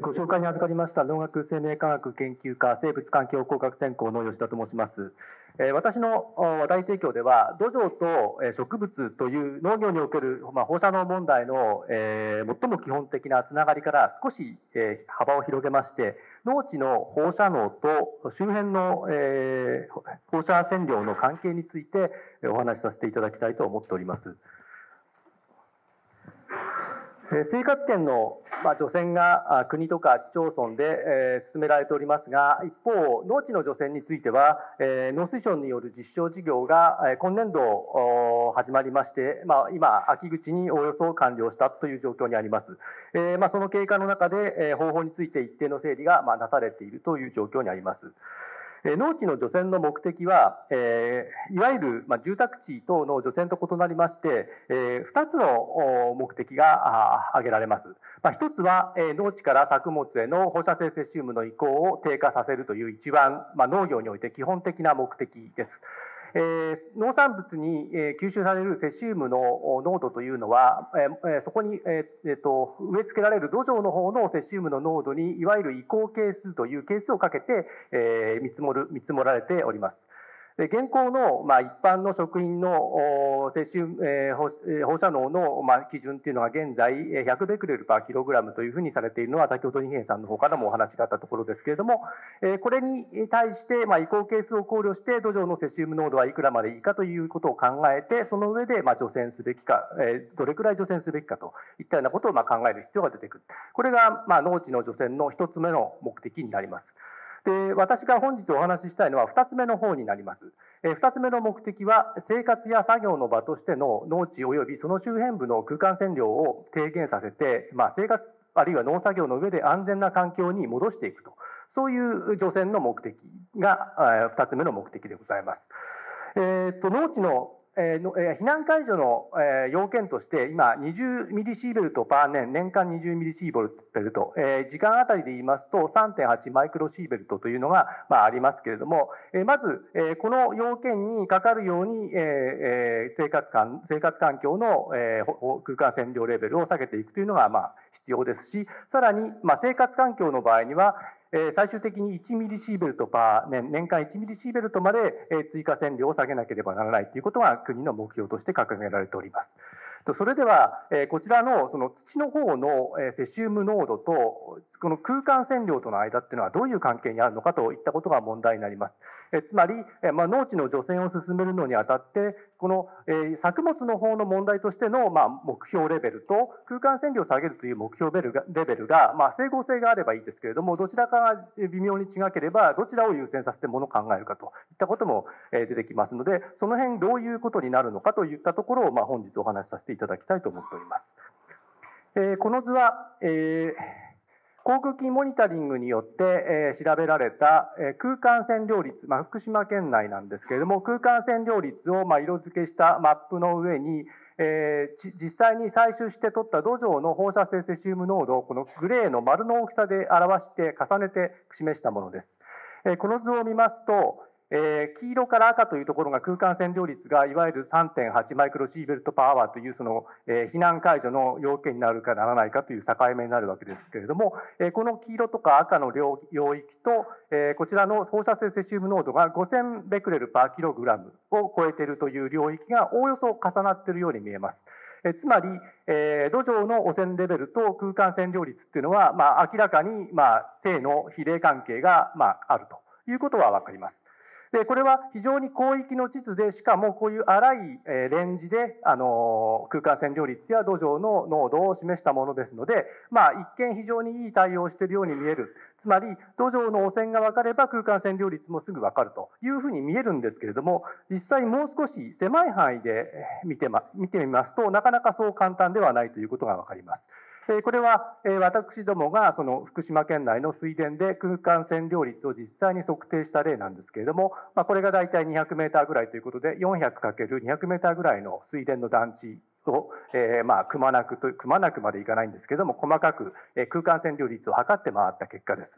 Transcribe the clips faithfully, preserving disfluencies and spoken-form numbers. ご紹介に預かりました農学生命科学研究科生物環境工学専攻の吉田と申します。私の話題提供では土壌と植物という農業における放射能問題の最も基本的なつながりから少し幅を広げまして、農地の放射能と周辺の放射線量の関係についてお話しさせていただきたいと思っております。生活圏の除染が国とか市町村で進められておりますが、一方農地の除染については農水省による実証事業が今年度始まりまして、今秋口におおよそ完了したという状況にあります。その経過の中で方法について一定の整理がなされているという状況にあります。農地の除染の目的は、えー、いわゆる、まあ、住宅地等の除染と異なりまして、えー、ふたつの目的が挙げられます。まあ、ひとつは、えー、農地から作物への放射性セシウムの移行を低下させるという一番、まあ、農業において基本的な目的です。えー、農産物に、えー、吸収されるセシウムの濃度というのは、えー、そこに、えーえー、と植え付けられる土壌の方のセシウムの濃度にいわゆる移行係数という係数をかけて、えー、見積もる見積もられております。で、現行の、まあ、一般の食品のセシウム、えー、放射能の、まあ、基準というのが現在ひゃくベクレルパーキログラムというふうにされているのは、先ほど二瓶さんの方からもお話があったところですけれども、えー、これに対して、まあ、移行係数を考慮して土壌のセシウム濃度はいくらまでいいかということを考えて、その上で、まあ、除染すべきか、えー、どれくらい除染すべきかといったようなことを、まあ、考える必要が出てくる。これが、まあ、農地の除染のひとつめの目的になります。で、私が本日お話ししたいのはふたつめの方になります。ふたつめの目的は、生活や作業の場としての農地及びその周辺部の空間線量を低減させて、まあ、生活あるいは農作業の上で安全な環境に戻していくと、そういう除染の目的がふたつめの目的でございます。えー、と農地のえー、のえー、避難解除の、えー、要件として今にじゅうミリシーベルトパー年年間にじゅうミリシーベルト、えー、時間あたりで言いますと さんてんはち マイクロシーベルトというのが、まあ、ありますけれども、えー、まず、えー、この要件にかかるように、えー、生活環生活環境の、えー、空間線量レベルを下げていくというのが、まあ、必要ですし、さらに、まあ、生活環境の場合には最終的にいちミリシーベルトパー年、年間いちミリシーベルトまで追加線量を下げなければならないということが国の目標として掲げられております。それではこちらのその土の方のセシウム濃度とこの空間線量との間っていうのはどういう関係にあるのかといったことが問題になります。つまり、まあ、農地の除染を進めるのにあたってこの、えー、作物の方の問題としての、まあ、目標レベルと空間線量を下げるという目標レベルが、レベルがまあ、整合性があればいいですけれども、どちらかが微妙に違ければどちらを優先させてものを考えるかといったことも、えー、出てきますので、その辺どういうことになるのかといったところを、まあ、本日お話しさせていただきたいと思っております。えー、この図は、えー航空機モニタリングによって調べられた空間線量率、まあ、福島県内なんですけれども、空間線量率を色付けしたマップの上に、えー、実際に採取して取った土壌の放射性セシウム濃度をこのグレーの丸の大きさで表して重ねて示したものです。この図を見ますと、えー、黄色から赤というところが空間線量率がいわゆる さんてんはち マイクロシーベルトパーアワーというその、えー、避難解除の要件になるかならないかという境目になるわけですけれども、えー、この黄色とか赤の領域と、えー、こちらの放射性セシウム濃度がごせんベクレルパーキログラムを超えているという領域がおおよそ重なっているように見えます。えつまり、えー、土壌の汚染レベルと空間線量率というのは、まあ、明らかに、まあ、正の比例関係が、まあ、あるということは分かります。で、これは非常に広域の地図で、しかもこういう荒いレンジで、あのー、空間線量率や土壌の濃度を示したものですので、まあ、一見非常にいい対応をしているように見える。つまり土壌の汚染が分かれば空間線量率もすぐ分かるというふうに見えるんですけれども、実際もう少し狭い範囲で見て、ま、見てみますと、なかなかそう簡単ではないということが分かります。これは私どもがその福島県内の水田で空間線量率を実際に測定した例なんですけれども、これがだいたいにひゃくメーターぐらいということで、よんひゃくかけるにひゃくメーターぐらいの水田の団地をまあくまなくとくまなくまでいかないんですけれども、細かく空間線量率を測って回った結果です。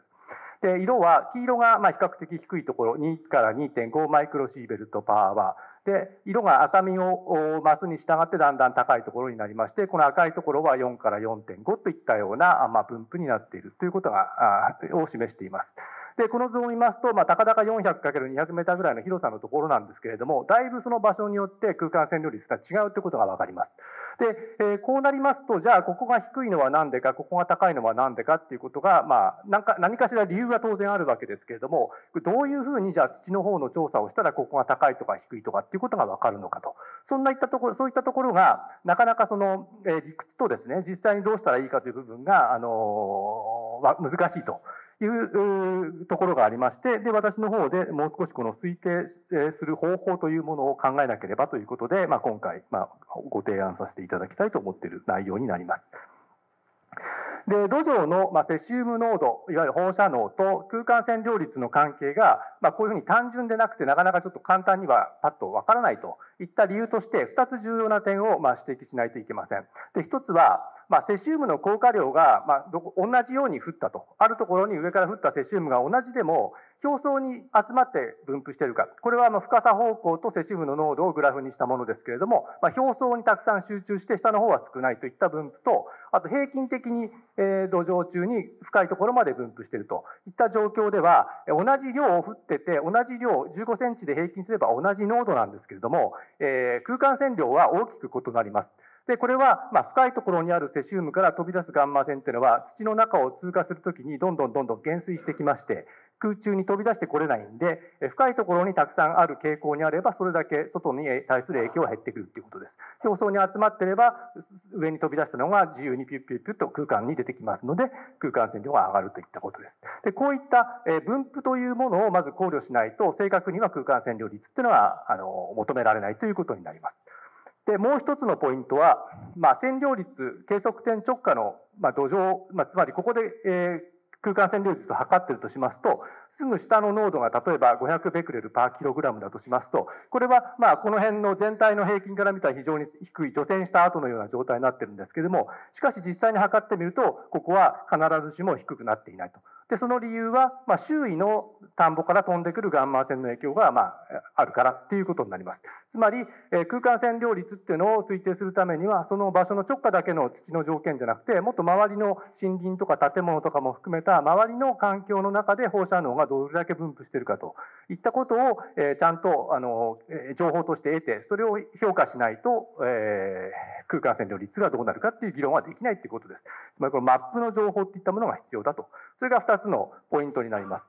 で、色は黄色がまあ比較的低いところにから にてんご マイクロシーベルトパーアワー、で、色が赤みを増すに従ってだんだん高いところになりまして、この赤いところはよんからよんてんご といったような、まあ、分布になっているということがを示しています。で、この図を見ますと、まあ、高々 よんひゃくかけるにひゃくメートル ぐらいの広さのところなんですけれども、だいぶその場所によって空間占領率が違うということが分かります。で、えー、こうなりますと、じゃあここが低いのは何でか、ここが高いのは何でかっていうことが、まあ、なんか何かしら理由が当然あるわけですけれども、どういうふうにじゃあ土の方の調査をしたらここが高いとか低いとかっていうことが分かるのかと、そんないったところ、そういったところがなかなかその、えー、理屈とですね、実際にどうしたらいいかという部分が、あのー、難しいと。いうところがありまして、で、私の方でもう少しこの推定する方法というものを考えなければということで、まあ、今回、まあ、ご提案させていただきたいと思っている内容になります。で、土壌の、まあ、セシウム濃度、いわゆる放射能と空間占領率の関係が、まあ、こういうふうに単純でなくて、なかなかちょっと簡単にはパッとわからないといった理由として、ふたつ重要な点を、まあ、指摘しないといけません。で、ひとつは、まあ、セシウムの降下量が、まあ、どこ同じように降ったと、あるところに上から降ったセシウムが同じでも、表層に集まって分布しているか、これはあの深さ方向とセシウムの濃度をグラフにしたものですけれども、まあ、表層にたくさん集中して、下の方は少ないといった分布と、あと平均的に、えー、土壌中に深いところまで分布しているといった状況では、同じ量を降ってて、同じ量、じゅうごセンチで平均すれば同じ濃度なんですけれども、えー、空間線量は大きく異なります。で、これは、まあ、深いところにあるセシウムから飛び出すガンマ線というのは、土の中を通過するときにどんどんどんどん減衰してきまして、空中に飛び出してこれないんで、深いところにたくさんある傾向にあれば、それだけ外に対する影響は減ってくるということです。表層に集まっていれば、上に飛び出したのが自由にピュッピュッピュッと空間に出てきますので、空間線量が上がるといったことです。で、こういった分布というものをまず考慮しないと、正確には空間線量率というのはあの求められないということになります。で、もう一つのポイントは、まあ、占領率、計測点直下の、まあ、土壌、まあ、つまりここで、えー、空間占領率を測っているとしますと、すぐ下の濃度が例えばごひゃくベクレルパーキログラムだとしますと、これはまあこの辺の全体の平均から見たら非常に低い除染した後のような状態になっているんですけれども、しかし実際に測ってみると、ここは必ずしも低くなっていないと。で、その理由は、まあ、周囲の田んぼから飛んでくるガンマ線の影響が、まあ、あるからということになります。つまり、えー、空間占領率っていうのを推定するためには、その場所の直下だけの土の条件じゃなくて、もっと周りの森林とか建物とかも含めた周りの環境の中で放射能がどれだけ分布しているかといったことを、えー、ちゃんとあの、えー、情報として得て、それを評価しないと、えー、空間占領率がどうなるかっていう議論はできないということです。つまりこのマップの情報といったものが必要だと。それがふたつのポイントになります。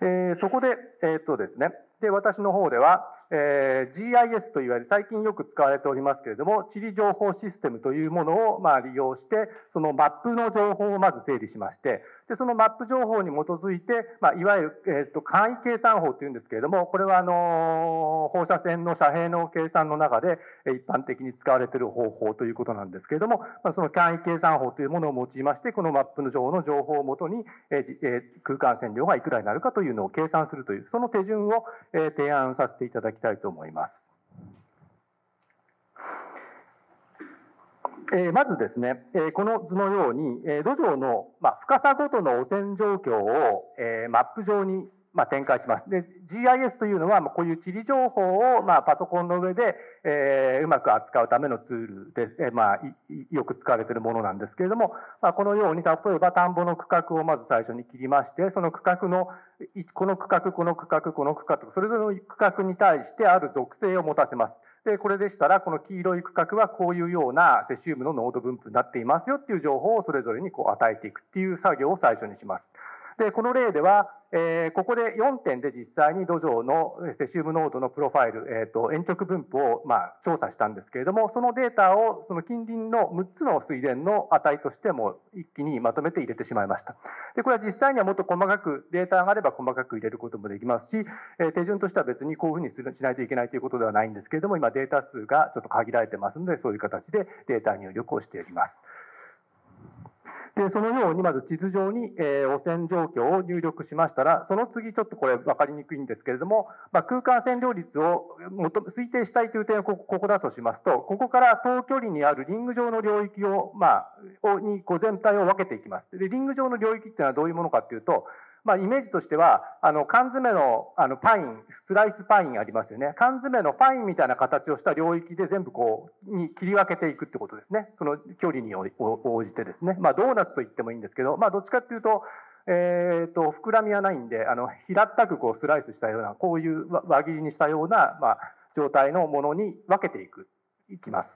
えー、そこで、えーっとですね、で、私の方では、えー、ジーアイエス といわれる最近よく使われておりますけれども、地理情報システムというものをまあ利用して、そのマップの情報をまず整理しまして、で、そのマップ情報に基づいて、まあ、いわゆる、えー、と簡易計算法というんですけれども、これはあのー、放射線の遮蔽の計算の中で一般的に使われている方法ということなんですけれども、まあ、その簡易計算法というものを用いまして、このマップの情報の情報をもとに、えーえー、空間線量がいくらになるかというのを計算するという、その手順を、えー、提案させていただきたいと思います。えー、まずですね、えー、この図のように、えー、土壌の、まあ、深さごとの汚染状況を、えー、マップ上に、まあ、展開します。で、ジーアイエス というのは、まあ、こういう地理情報を、まあ、パソコンの上で、えー、うまく扱うためのツールで、えーまあ、よく使われているものなんですけれども、まあ、このように例えば田んぼの区画をまず最初に切りまして、その区画のこの区画、この区画、この区画とそれぞれの区画に対してある属性を持たせます。で、これでしたら、この黄色い区画はこういうようなセシウムの濃度分布になっていますよっていう情報をそれぞれにこう与えていくっていう作業を最初にします。で、この例では、えー、ここでよんてんで実際に土壌のセシウム濃度のプロファイル、えー、と鉛直分布を、まあ、調査したんですけれども、そのデータをその近隣のむっつの水田の値としても一気にまとめて入れてしまいました。で、これは実際にはもっと細かくデータがあれば細かく入れることもできますし、えー、手順としては別にこういうふうにするしないといけないということではないんですけれども、今データ数がちょっと限られてますので、そういう形でデータ入力をしております。で、そのようにまず地図上に、えー、汚染状況を入力しましたら、その次ちょっとこれ分かりにくいんですけれども、まあ、空間占領率を推定したいという点をここだとしますと、ここから等距離にあるリング状の領域を、まあ、にこう全体を分けていきます。で、リング状の領域っていうのはどういうものかっていうと、まあ、イメージとしては、あの缶詰の、あのパイン、スライスパインありますよね。缶詰のパインみたいな形をした領域で全部こうに切り分けていくってことですね。その距離に応じてですね。まあ、ドーナツと言ってもいいんですけど、まあ、どっちかっていうと、えー、と膨らみはないんで、あの平ったくこうスライスしたような、こういう輪切りにしたような、まあ、状態のものに分けていく、いきます。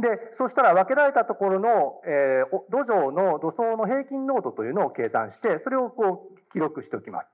でそうしたら分けられたところの、えー、土壌の土層の平均濃度というのを計算して、それをこう記録しておきます。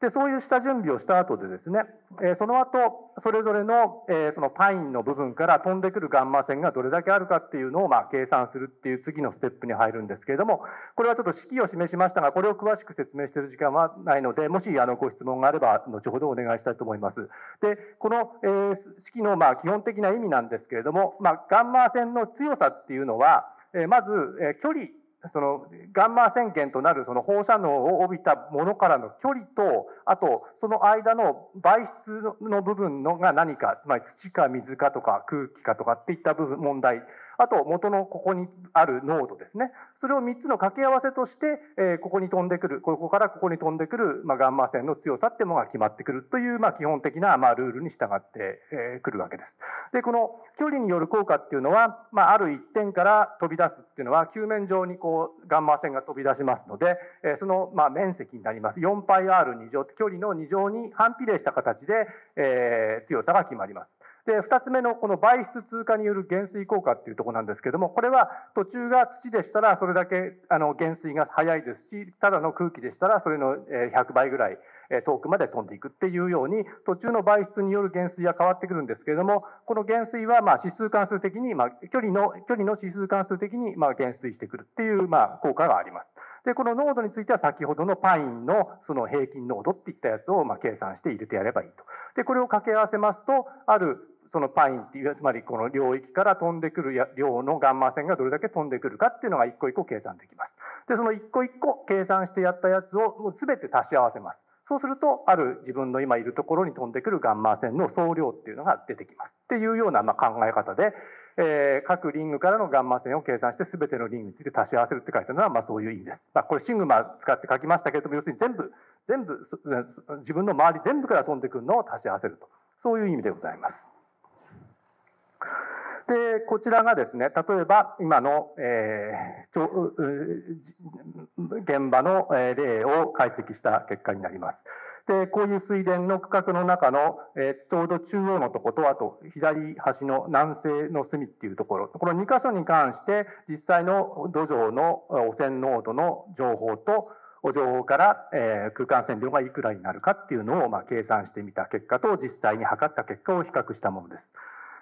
でそういう下準備をした後でですね、えー、その後それぞれの、えー、そのパインの部分から飛んでくるガンマ線がどれだけあるかっていうのを、まあ、計算するっていう次のステップに入るんですけれども、これはちょっと式を示しましたが、これを詳しく説明している時間はないので、もしあのご質問があれば後ほどお願いしたいと思います。でこの、えー、式のまあ基本的な意味なんですけれども、まあ、ガンマ線の強さっていうのは、えー、まず、えー、距離、そのガンマ線源となるその放射能を帯びたものからの距離と、あとその間の媒質の部分のが何か、つまり土か水かとか空気かとかっていった部分問題、あと元のここにある濃度ですね、それをみっつの掛け合わせとして、えー、ここに飛んでくる、ここからここに飛んでくる、まあ、ガンマ線の強さっていうものが決まってくるという、まあ、基本的な、まあ、ルールに従って、えー、くるわけです。でこの距離による効果っていうのは、まあ、ある一点から飛び出すっていうのは、球面上にこうガンマ線が飛び出しますので、えー、その、まあ、面積になります。 よんパイアールに 乗って距離のに乗に反比例した形で、えー、強さが決まります。でふたつめのこの媒質通過による減衰効果っていうところなんですけども、これは途中が土でしたらそれだけあの減衰が早いですし、ただの空気でしたらそれのひゃくばいぐらい遠くまで飛んでいくっていうように、途中の媒質による減衰は変わってくるんですけれども、この減衰はまあ指数関数的に、まあ、距離の距離の指数関数的にまあ減衰してくるっていうまあ効果があります。でこの濃度については先ほどのパインのその平均濃度っていったやつをまあ計算して入れてやればいいと。でこれを掛け合わせますと、あるそのパインっていう、つまりこの領域から飛んでくる量のガンマ線がどれだけ飛んでくるかっていうのが一個一個計算できます。でその一個一個計算してやったやつをもう全て足し合わせます。そうすると、ある自分の今いるところに飛んでくるガンマ線の総量っていうのが出てきますっていうようなまあ考え方で、えー、各リングからのガンマ線を計算して全てのリングについて足し合わせるって書いてあるのはまあそういう意味です。まあ、これシグマ使って書きましたけれども、要するに全部全部自分の周り全部から飛んでくるのを足し合わせると、そういう意味でございます。でこちらがですね、例えば今の、えー、ちょ現場の例を解析した結果になります。でこういう水田の区画の中の、えー、ちょうど中央のところと、あと左端の南西の隅っていうところ、このにかしょに関して実際の土壌の汚染濃度の情報と情報から、えー、空間線量がいくらになるかっていうのを、まあ、計算してみた結果と実際に測った結果を比較したものです。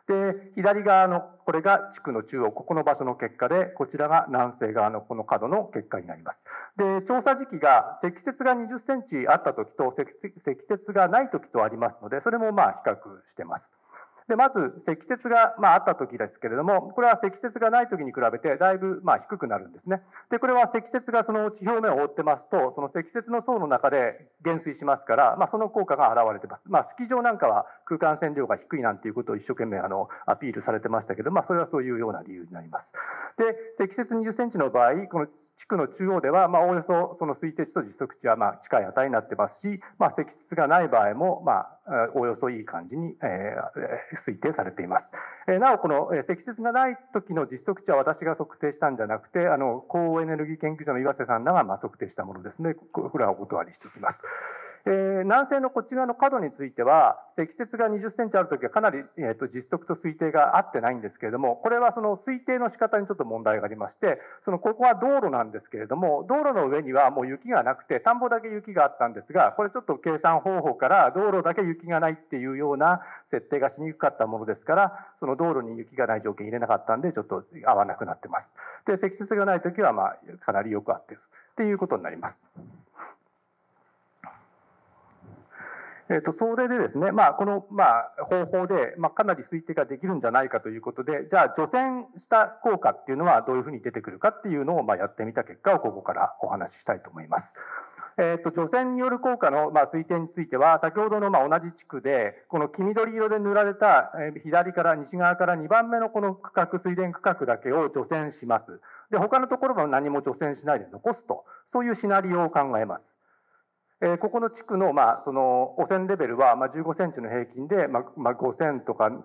で左側のこれが地区の中央、ここの場所の結果で、こちらが南西側のこの角の結果になります。で調査時期が積雪がにじゅっセンチあった時と積雪がない時とありますので、それもまあ比較してます。でまず積雪が、まあ、あった時ですけれども、これは積雪がない時に比べてだいぶまあ低くなるんですね。でこれは積雪がその地表面を覆ってますと、その積雪の層の中で減衰しますから、まあ、その効果が表れてます。まあ、スキー場なんかは空間線量が低いなんていうことを一生懸命あのアピールされてましたけど、まあ、それはそういうような理由になります。で積雪にじゅっセンチの場合、この地区の中央ではまあおおよそその推定値と実測値はまあ近い値になってますし、まあ、積雪がない場合もまあおおよそいい感じに、えー、推定されています。えー、なおこの積雪がない時の実測値は私が測定したんじゃなくて、あの高エネルギー研究所の岩瀬さんらがまあ測定したものですね。これはお断りしておきます。えー、南西のこっち側の角については積雪がにじゅっセンチあるときはかなり、えー、と実測と推定が合ってないんですけれども、これはその推定の仕方にちょっと問題がありまして、そのここは道路なんですけれども、道路の上にはもう雪がなくて田んぼだけ雪があったんですが、これちょっと計算方法から道路だけ雪がないっていうような設定がしにくかったものですから、その道路に雪がない条件入れなかったんでちょっと合わなくなってます。で積雪がないときはまあかなりよく合ってるっていうことになります。えーと、それでですね、まあ、この、まあ、方法で、まあ、かなり推定ができるんじゃないかということで、じゃあ除染した効果っていうのはどういうふうに出てくるかっていうのを、まあ、やってみた結果をここからお話ししたいと思います。えーと、除染による効果の、まあ、推定については、先ほどの、まあ、同じ地区でこの黄緑色で塗られた、えー、左から西側からにばんめのこの区画、水田区画だけを除染します。で他のところも何も除染しないで残すと、そういうシナリオを考えます。えー、ここの地区の、まあ、その汚染レベルは、まあ、じゅうごセンチの平均で、まあまあ、ごせんとかはっ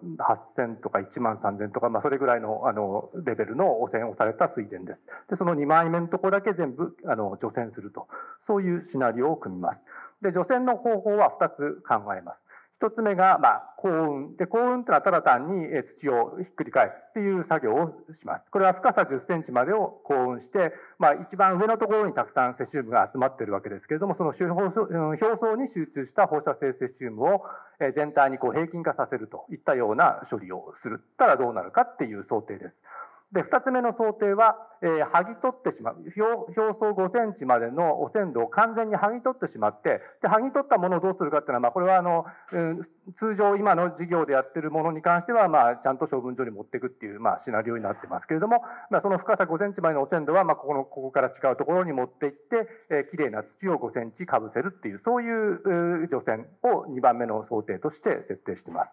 せんとかいちまんさんぜんとか、まあ、それぐらい の, あのレベルの汚染をされた水田です。でそのにまいめのところだけ全部あの除染すると、そういうシナリオを組みます。で除染の方法はふたつ考えます。ひとつめが、まあ、耕運で、耕運というのはただ単に土をひっくり返すっていう作業をします。これは深さじゅっセンチまでを耕運して、まあ、一番上のところにたくさんセシウムが集まっているわけですけれども、その表層に集中した放射性セシウムを全体にこう平均化させるといったような処理をするったらどうなるかっていう想定です。でふたつめの想定は、えー、剥ぎ取ってしまう、表層ごセンチまでの汚染土を完全に剥ぎ取ってしまって、で剥ぎ取ったものをどうするかっていうのは、まあ、これはあの、うん、通常今の事業でやってるものに関しては、まあ、ちゃんと処分所に持っていくっていう、まあ、シナリオになってますけれども、まあ、その深さごセンチまでの汚染土は、まあ、ここのここから違うところに持っていって、えー、きれいな土をごセンチかぶせるっていう、そういう除染をにばんめの想定として設定してます。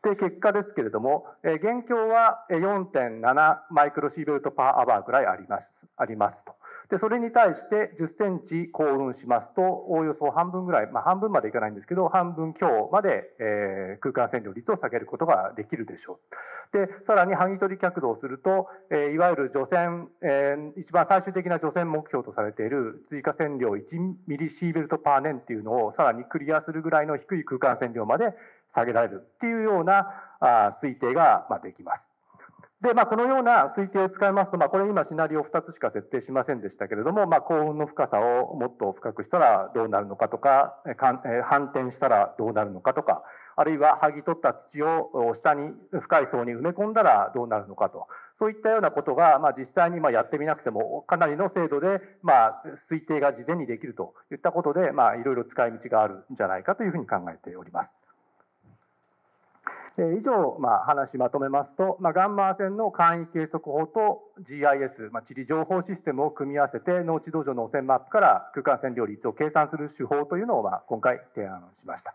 で結果ですけれども、えー、現況は よんてんなな マイクロシーベルトパーアバーぐらいあります、ありますと。でそれに対してじゅっセンチ耕運しますと、おおよそ半分ぐらい、まあ、半分までいかないんですけど、半分強まで、えー、空間占領率を下げることができるでしょう。でさらに剥ぎ取り客動をすると、えー、いわゆる除染、えー、一番最終的な除染目標とされている追加占領いちミリシーベルトパー年っていうのをさらにクリアするぐらいの低い空間占領まで下げられるっていうようなあ推定が、まあ、できます。で、まあ、このような推定を使いますと、まあ、これ今シナリオふたつしか設定しませんでしたけれども、まあ、耕運の深さをもっと深くしたらどうなるのかとか、反転したらどうなるのかとか、あるいは剥ぎ取った土を下に深い層に埋め込んだらどうなるのかと、そういったようなことが、まあ、実際にまあやってみなくてもかなりの精度で、まあ、推定が事前にできるといったことで、まあ、いろいろ使い道があるんじゃないかというふうに考えております。以上、まあ、話まとめますと、まあ、ガンマー線の簡易計測法と ジーアイエス、まあ、地理情報システムを組み合わせて農地土壌の汚染マップから空間占領率を計算する手法というのを、まあ、今回提案しました。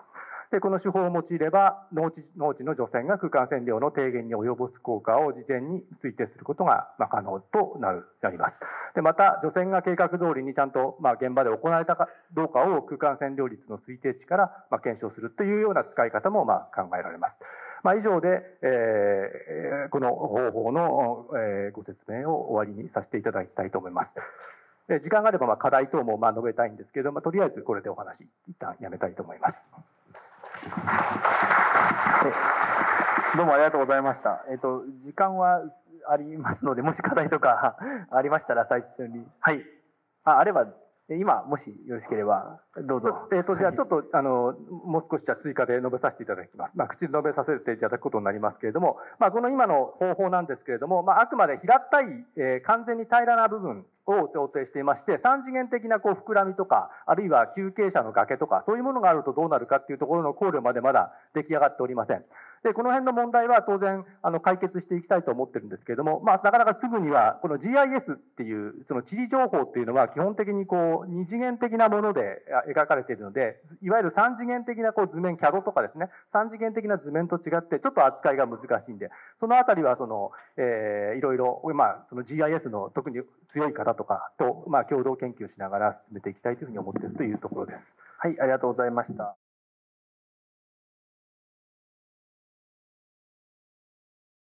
でこの手法を用いれば農地、農地の除染が空間占領の低減に及ぼす効果を事前に推定することが可能となる、なります。でまた除染が計画通りにちゃんと、まあ、現場で行われたかどうかを空間占領率の推定値から、まあ、検証するというような使い方も、まあ、考えられます。まあ、以上で、えー、この方法の、えー、ご説明を終わりにさせていただきたいと思います。えー、時間があれば、まあ、課題等もまあ述べたいんですけれども、まあ、とりあえずこれでお話一旦やめたいと思います。どうもありがとうございました。えっと、時間はありますので、もし課題とかありましたら最初に、はい、あ、あれば。今もしよろしければどうぞ。えーとじゃあちょっとあのもう少しじゃ追加で述べさせていただきます。まあ、口で述べさせていただくことになりますけれども、まあ、この今の方法なんですけれども、まあ、あくまで平たい、えー、完全に平らな部分を想定していまして、さん次元的なこう膨らみとか、あるいは急傾斜の崖とか、そういうものがあるとどうなるかっていうところの考慮までまだ出来上がっておりません。でこの辺の問題は当然あの解決していきたいと思ってるんですけれども、まあ、なかなかすぐにはこの ジーアイエス っていうその地理情報っていうのは基本的にこうに次元的なもので描かれているので、いわゆるさん次元的なこう図面 キャド とかですね、さん次元的な図面と違ってちょっと扱いが難しいんで、そのあたりはその、えー、いろいろ、まあ、その ジーアイエス の特に強い方とかと、まあ、共同研究しながら進めていきたいというふうに思っているというところです。はい、ありがとうございました。